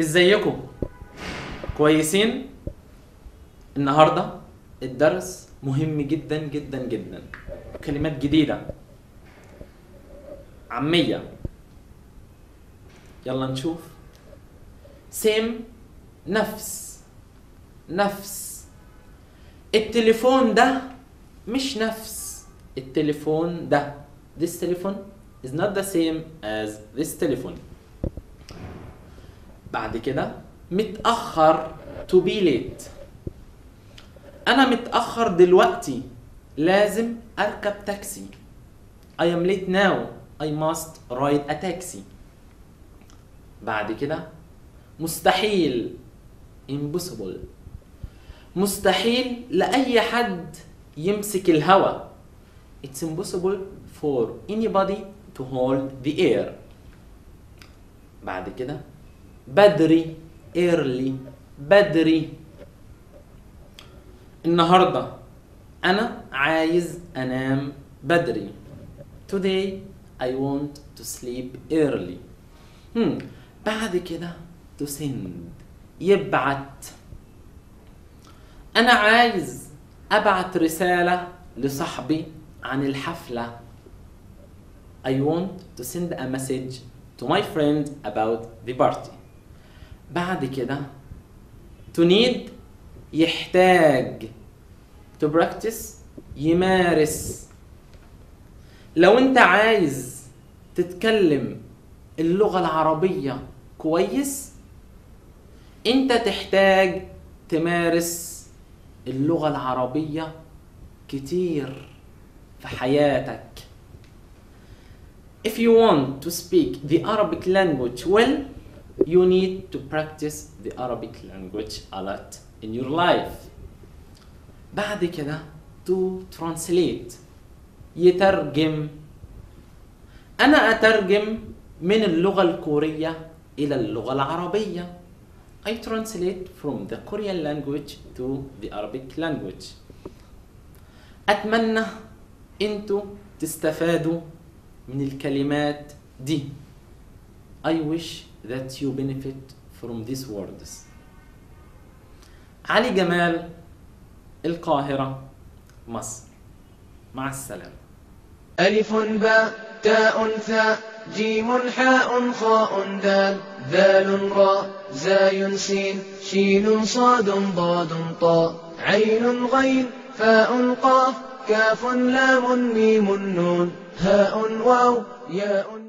ازيكم؟ كويسين؟ النهارده الدرس مهم جدا جدا جدا. كلمات جديده عاميه، يلا نشوف. سيم، نفس. التليفون ده مش نفس. التليفون ده this telephone is not the same as this telephone. بعد كده متأخر to be late. أنا متأخر دلوقتي، لازم أركب تاكسي. I am late now. I must ride a taxi. بعد كده مستحيل impossible. مستحيل لأي حد يمسك الهوا. It's impossible for anybody to hold the air. بعد كده بدري early. بدري. النهارده أنا عايز أنام بدري. Today I want to sleep early. بعد كده to send يبعت. أنا عايز أبعت رسالة لصاحبي عن الحفلة. I want to send a message to my friend about the party. بعد كده to need يحتاج. to practice يمارس. لو انت عايز تتكلم اللغة العربية كويس، انت تحتاج تمارس اللغة العربية كتير في حياتك. If you want to speak the Arabic language well, you need to practice the Arabic language a lot in your life. بعد كده to translate يترجم. أنا أترجم من اللغة الكورية إلى اللغة العربية. I translate from the Korean language to the Arabic language. أتمنى أنتوا تستفادوا من الكلمات دي. I wish that you benefit from these words. علي جمال، القاهرة، مصر. مع السلامة. ألف باء تاء ثاء جيم حاء خاء دال ذال راء زاي سين شين صاد ضاد طاء عين غين فاء قاف كاف لام ميم نون هاء واو ياء